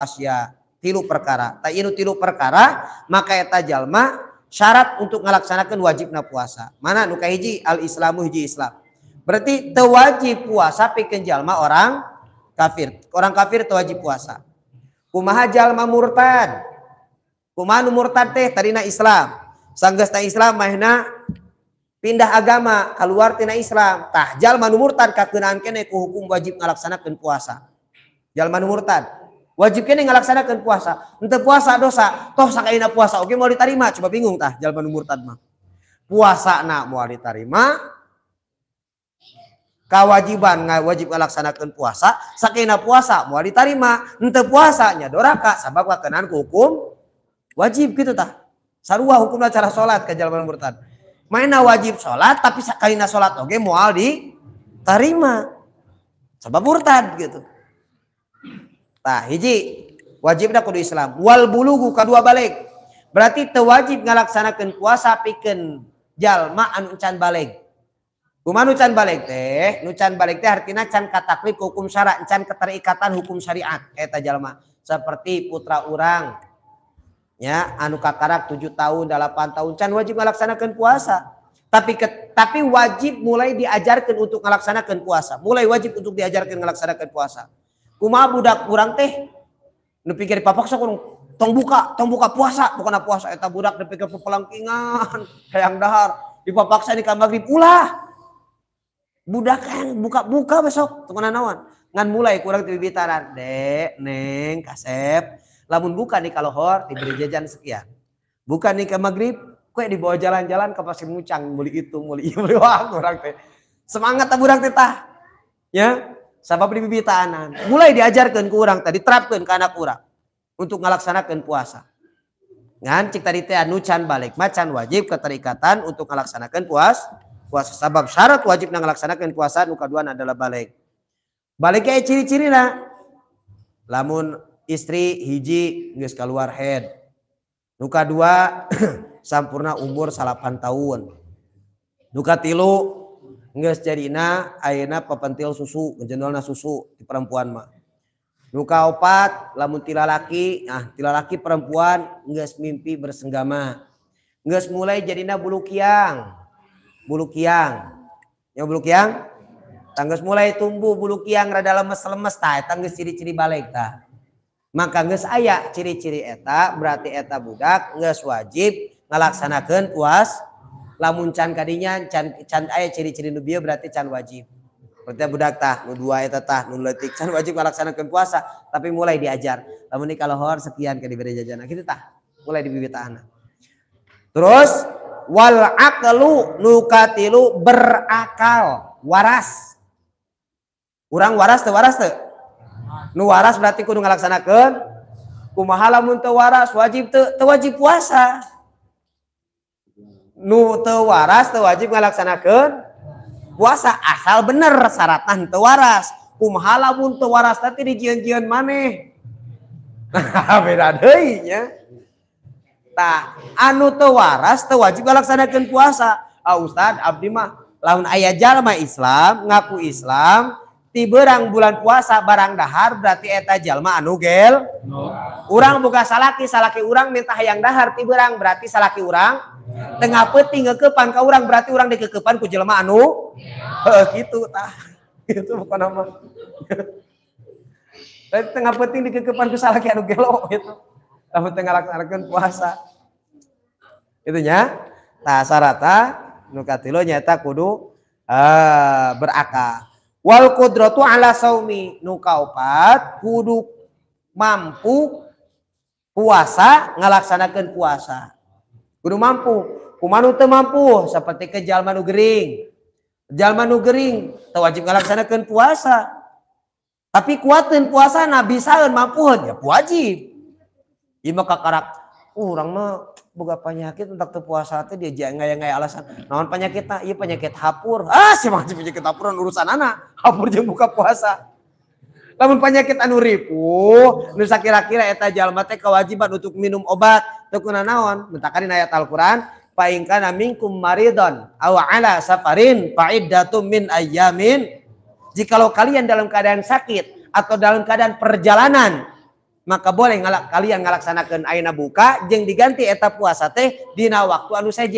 asya, tilu perkara. Ta ieu tilu perkara maka eta jalma syarat untuk ngalaksanakeun wajibna puasa. Mana nu kahiji al islamu hiji Islam. Berarti teu wajib puasa pikeun jalma orang kafir. Orang kafir teu wajib puasa. Kumaha jalma murtad? Kumaha nu murtad teh tadina Islam. Sanggeus ta Islam mahna pindah agama keluar tina Islam. Tah jalma nu murtad kakeunaan keneh ku hukum wajib ngalaksanakeun puasa. Jalma nu murtad wajib kene ngalaksanakeun puasa. Henteu puasa dosa. Toh sakaeuna puasa oge moal ditarima. Coba bingung tah jalma nu murtad mah. Puasana moal ditarima. Kawajiban wajib ngalaksanakeun puasa, sakaeuna puasa moal ditarima. Henteu puasa nya doraka sabab kakenaan ku hukum wajib kitu tah. Sarua hukumna cara salat ka jalma nu murtad. Maena wajib salat tapi sakaeuna salat oge moal ditarima. Sabab murtad gitu. Nah, hiji wajibna kudu Islam. Wal bulugu kadua balik. Berarti tewajib ngalaksanakeun puasa pikeun jalma anu can balik. Kumaha nu can balik teh? Nu can balik teh artinya can kataklif hukum syara, can keterikatan hukum syariat eta jalma. Seperti putra urang ya, anu kakarek 7 tahun, 8 tahun can wajib ngalaksanakeun puasa. Tapi wajib mulai diajarkan untuk ngalaksanakeun puasa. Mulai wajib untuk diajarkan ngalaksanakeun puasa. Kumaha budak kurang teh nu pikir papaksa kurang tong buka puasa bukan puasa eta budak nu pikir pepelangkingan hayang dahar dipapaksa di ka magrib ulah budak kan buka besok tong naon ngan mulai kurang tibibitaran dek neng kasep lamun buka di kalohor diberi jajan sekian bukan di ka magrib kue dibawa jalan-jalan ke Pasir Muncang meuli itu meuli ieu wah kurang teh semangat ta budak teh tah ya. Sabab bibitaanan mulai diajarkan ke orang tadi terapkan ke anak orang untuk melaksanakan puasa ngan cik tadi teh anu can balik macan wajib keterikatan untuk melaksanakan puasa sabab syarat wajib melaksanakan puasa nu kaduan adalah baliknya ciri-ciri nah lamun istri hiji geus kaluar head nu kadua sampurna umur 8 tahun nu katilu geus jadina ayeuna papentil susu, jendolna susu di perempuan mah. Nu kaopat lamun tilalaki, ah tilalaki perempuan geus mimpi bersenggama. Geus mulai jadina bulu kiang. Bulu kiang. Ya bulu kiang? Tah geus mulai tumbuh bulu kiang rada lemes-lemes tah eta geus ciri-ciri balik tah. Maka geus aya ciri-ciri eta, berarti eta budak geus wajib ngalaksanakeun puasa. Lamun can kadinya can aya ciri-ciri nu bieu berarti can wajib. Berarti budak tah nu dua eta tah nu leutik can wajib ngalaksanakeun puasa tapi mulai diajar. Lamun di kalohor sekian ka diberi jajan. Kitu tah mulai dibibitaana. Terus wal aqlu nu katilu berakal, waras. Urang waras teu waras teu? Nu waras berarti kudu ngalaksanakeun kumaha lamun teu waras wajib teu wajib puasa. Nu teu waras teu wajib ngalaksanakeun puasa asal bener syaratna teu waras kumaha lamun teu waras teh dijieun-jieun maneh beda deui nya tah anu teu waras teu wajib ngalaksanakeun puasa. Ah ustad abdi mah lamun aya jalma Islam ngaku Islam ti beurang bulan puasa barang dahar berarti eta jalma anu gel urang boga salaki urang minta hayang dahar ti beurang berarti salaki urang tengah peti ngekepan ka urang berarti urang dikekepan ku jelema anu heuh kitu tah kitu bukan nama berarti tengah peti dikekepan ku salaki anu gelo gitu lamun teu ngalaksanakeun puasa kitu nya tah sarata nu katilu nyaeta kudu berakal wal qudratu ala saumi nu kaopat kudu mampu puasa ngalaksanakeun puasa. Kudu mampu, kumanu teu mampu seperti ke jalma nu gering teu wajib ngalaksanakeun puasa. Tapi kuatin puasa nabi saeun mampuheun ya wajib. Ieu mah kakarak urang mah boga penyakit entak teu puasa teh dia ngaya-ngaya alasan. Naon penyakitna? Ieu penyakit hapur. Ah si mah penyakit hapuran urusanana. Hapur jeung buka puasa. Lamun penyakit anu ripuh nu sakira-kira eta jalma teh kewajiban untuk minum obat teu kuna naon mentakarin ayat Al-Qur'an fa in kana minkum maridon aw ala safarin fa iddatum min ayyamin jikalau kalian dalam keadaan sakit atau dalam keadaan perjalanan maka boleh kalian ngalaksanakan ayeuna buka jeung diganti eta puasa teh dina waktu anu seje.